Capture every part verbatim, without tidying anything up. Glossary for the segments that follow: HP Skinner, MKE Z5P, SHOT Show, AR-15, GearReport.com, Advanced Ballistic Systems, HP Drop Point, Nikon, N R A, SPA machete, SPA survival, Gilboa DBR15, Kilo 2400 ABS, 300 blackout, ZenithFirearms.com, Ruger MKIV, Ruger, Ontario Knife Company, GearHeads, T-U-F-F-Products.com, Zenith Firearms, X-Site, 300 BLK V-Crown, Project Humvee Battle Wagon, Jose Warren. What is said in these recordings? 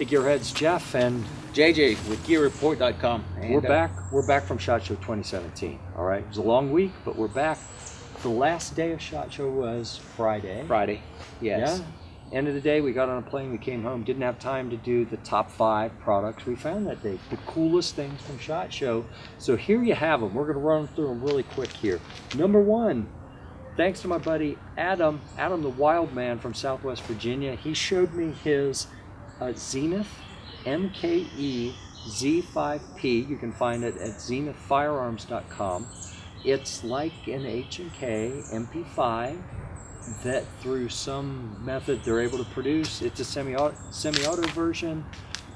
Hey, Gearheads, Jeff and J J with Gear Report dot com. We're uh, back. We're back from SHOT Show twenty seventeen. All right, it was a long week, but we're back. The last day of SHOT Show was Friday. Friday, yes. Yeah. End of the day, we got on a plane. We came home. Didn't have time to do the top five products we found that day. The coolest things from SHOT Show. So here you have them. We're going to run through them really quick here. Number one. Thanks to my buddy Adam, Adam the Wild Man from Southwest Virginia. He showed me his uh, Zenith M K I V Z five P. You can find it at Zenith Firearms dot com. It's like an H K M P five that through some method they're able to produce. It's a semi-auto, semi-auto version.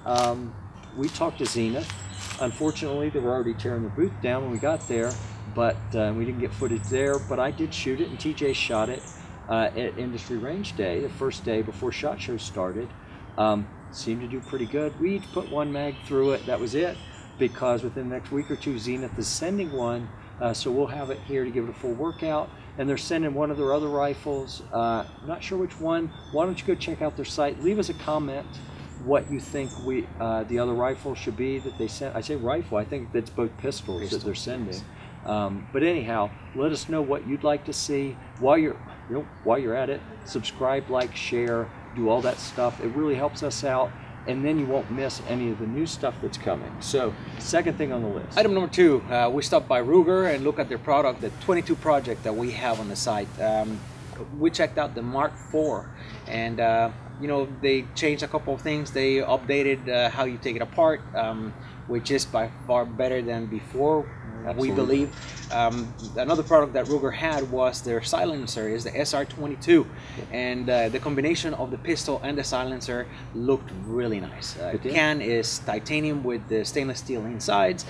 Um, we talked to Zenith. Unfortunately, they were already tearing the booth down when we got there. But uh, we didn't get footage there, but I did shoot it, and T J shot it uh, at Industry Range Day, the first day before SHOT Show started. Um, seemed to do pretty good. We put one mag through it, that was it, because within the next week or two, Zenith is sending one, uh, so we'll have it here to give it a full workout. And they're sending one of their other rifles, uh, not sure which one. Why don't you go check out their site? Leave us a comment what you think we uh, the other rifle should be that they sent. I say rifle, I think that's both pistols Pistol. that they're sending. Um, but anyhow, let us know what you'd like to see. While you're, you know, while you're at it, subscribe, like, share, do all that stuff. It really helps us out, and then you won't miss any of the new stuff that's coming. So, second thing on the list. Item number two, uh, we stopped by Ruger and looked at their product, the twenty-two project that we have on the site. Um, we checked out the Mark four, and uh, you know, they changed a couple of things. They updated uh, how you take it apart, um, which is by far better than before. Absolutely. We believe. Um, another product that Ruger had was their silencer, is the S R twenty-two, and uh, the combination of the pistol and the silencer looked really nice. Uh, the can is titanium with the stainless steel insides.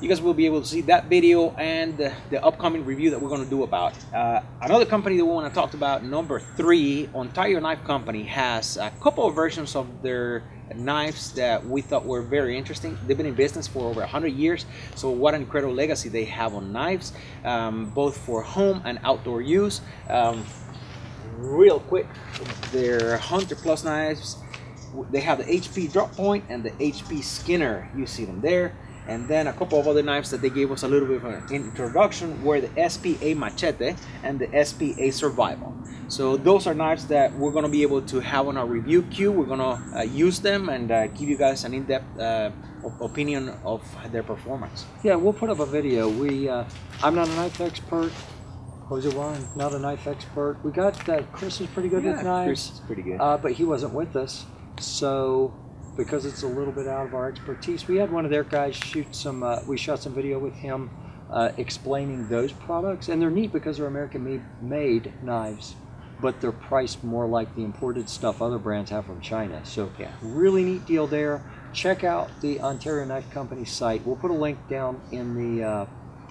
You guys will be able to see that video and the, the upcoming review that we're going to do about. Uh, another company that we want to talk about, number three, Ontario Knife Company, has a couple of versions of their knives that we thought were very interesting. They've been in business for over one hundred years, so what an incredible legacy they have on knives, um, both for home and outdoor use. Um, real quick, their Hunter Plus knives, they have the H P Drop Point and the H P Skinner. You see them there. And then a couple of other knives that they gave us a little bit of an introduction were the S P A Machete and the S P A Survival. So those are knives that we're going to be able to have on our review queue. We're going to uh, use them and uh, give you guys an in-depth uh, opinion of their performance. Yeah, we'll put up a video. We, uh, I'm not a knife expert. Jose Warren, not a knife expert. We got uh, Chris is pretty good yeah, with knives. Chris is pretty good. Uh, but he wasn't with us, so. Because it's a little bit out of our expertise. We had one of their guys shoot some, uh, we shot some video with him uh, explaining those products, and they're neat because they're American-made knives, but they're priced more like the imported stuff other brands have from China. So yeah, really neat deal there. Check out the Ontario Knife Company site. We'll put a link down in the, uh,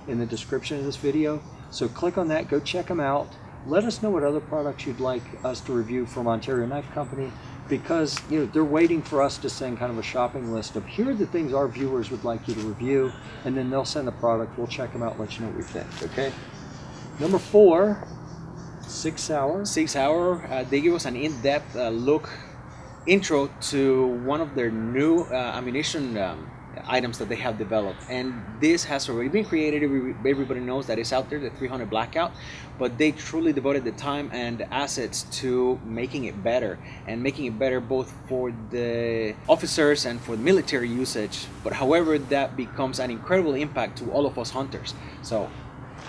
in the description of this video. So click on that, go check them out. Let us know what other products you'd like us to review from Ontario Knife Company, because you know they're waiting for us to send kind of a shopping list of here are the things our viewers would like you to review, and then they'll send a product. We'll check them out, let you know what we think. Okay. Number four, SIG Sauer. SIG Sauer. Uh, they give us an in-depth uh, look, intro to one of their new uh, ammunition Um, items that they have developed, and this has already been created. Everybody knows that it's out there, the three hundred blackout, but they truly devoted the time and the assets to making it better, and making it better both for the officers and for military usage, but however that becomes an incredible impact to all of us hunters. So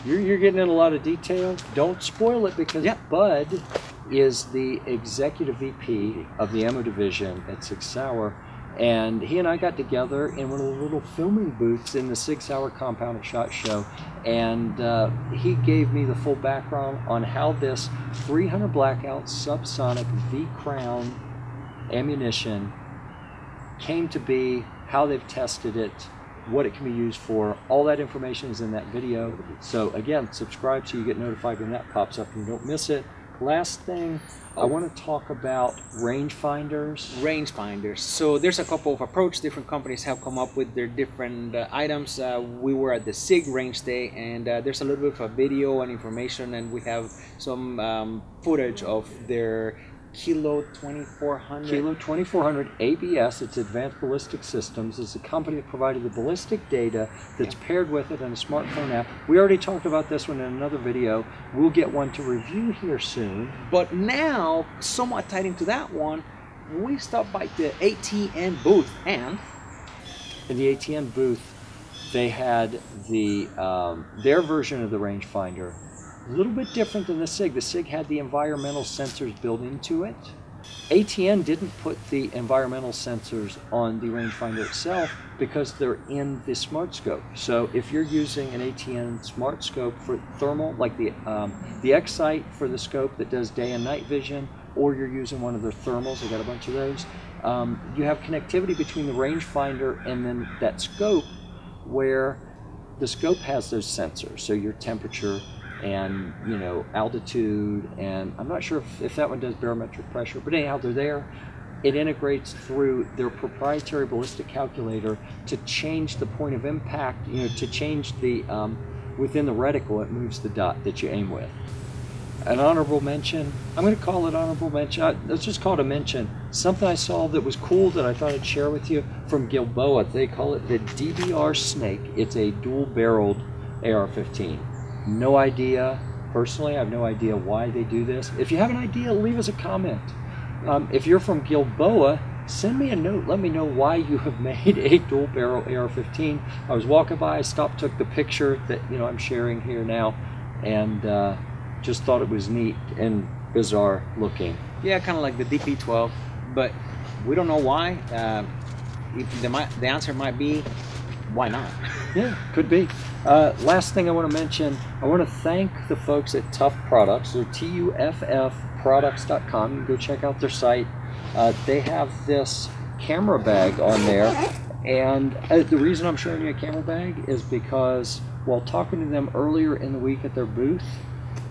you're, you're getting in a lot of detail. Don't spoil it, because yeah. Bud is the executive V P of the ammo division at SIG Sauer, and he and I got together in one of the little filming booths in the SIG Sauer compound at SHOT Show, and uh, he gave me the full background on how this three hundred blackout subsonic V-Crown ammunition came to be, how they've tested it, what it can be used for. All that information is in that video. So again, subscribe so you get notified when that pops up and you don't miss it. Last thing, I want to talk about rangefinders. Rangefinders. So there's a couple of approaches. Different companies have come up with their different uh, items. Uh, we were at the SIG Range Day, and uh, there's a little bit of a video and information, and we have some um, footage of their Kilo twenty-four hundred. Kilo twenty-four hundred A B S, it's Advanced Ballistic Systems, is a company that provided the ballistic data that's paired with it in a smartphone app. We already talked about this one in another video. We'll get one to review here soon. But now, somewhat tied into that one, we stopped by the A T N booth, and in the A T N booth, they had the um, their version of the rangefinder. A little bit different than the SIG. The SIG had the environmental sensors built into it. A T N didn't put the environmental sensors on the rangefinder itself because they're in the smart scope. So if you're using an A T N smart scope for thermal, like the, um, the X-Site for the scope that does day and night vision, or you're using one of their thermals, they got a bunch of those, um, you have connectivity between the rangefinder and then that scope, where the scope has those sensors. So your temperature, and you know, altitude, and I'm not sure if, if that one does barometric pressure, but anyhow, they're there. It integrates through their proprietary ballistic calculator to change the point of impact, you know, to change the, um, within the reticle, it moves the dot that you aim with. An honorable mention, I'm gonna call it honorable mention, I, let's just call it a mention. Something I saw that was cool that I thought I'd share with you from Gilboa, they call it the D B R Snake. It's a dual-barreled A R fifteen. No idea, personally, I have no idea why they do this. If you have an idea, leave us a comment. Um, if you're from Gilboa, send me a note. Let me know why you have made a dual barrel A R fifteen. I was walking by, I stopped, took the picture that you know I'm sharing here now, and uh, just thought it was neat and bizarre looking. Yeah, kind of like the D P twelve, but we don't know why. Uh, if the, my, the answer might be, why not? Yeah, could be. Uh, last thing I want to mention, I want to thank the folks at Tuff Products. They're T U F F Products dot com. You can go check out their site. Uh, they have this camera bag on there. And uh, the reason I'm showing you a camera bag is because while talking to them earlier in the week at their booth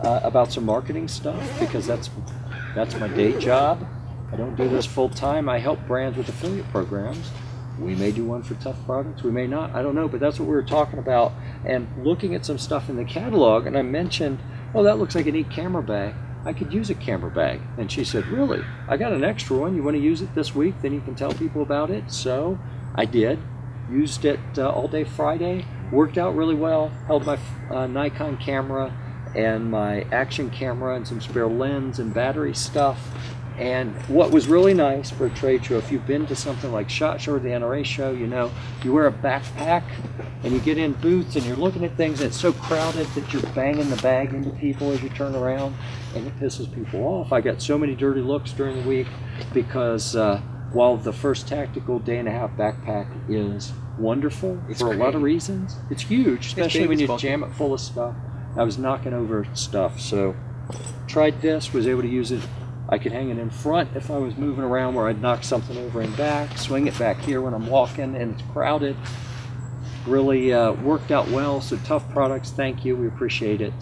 uh, about some marketing stuff, because that's, that's my day job. I don't do this full time. I help brands with affiliate programs. We may do one for Tuff Products, we may not, I don't know, but that's what we were talking about. And looking at some stuff in the catalog, and I mentioned, oh, that looks like a neat camera bag. I could use a camera bag. And she said, really? I got an extra one. You want to use it this week? Then you can tell people about it. So I did. Used it uh, all day Friday. Worked out really well. Held my uh, Nikon camera and my action camera and some spare lens and battery stuff. And what was really nice for a trade show, if you've been to something like SHOT Show or the N R A show, you know, you wear a backpack and you get in booths and you're looking at things and it's so crowded that you're banging the bag into people as you turn around, and it pisses people off. I got so many dirty looks during the week because uh, while the first tactical day and a half backpack is wonderful it's for great. a lot of reasons, it's huge, especially it's when you bulky. jam it full of stuff. I was knocking over stuff, so tried this, was able to use it. I could hang it in front if I was moving around where I'd knock something over and back, swing it back here when I'm walking and it's crowded. Really uh, worked out well, so Tuff Products, thank you, we appreciate it.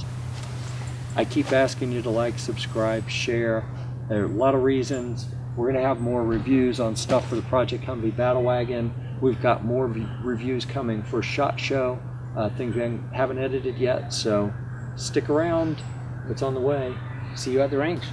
I keep asking you to like, subscribe, share. There are a lot of reasons. We're gonna have more reviews on stuff for the Project Humvee Battle Wagon. We've got more reviews coming for SHOT Show, uh, things we haven't edited yet, so stick around, it's on the way. See you at the range.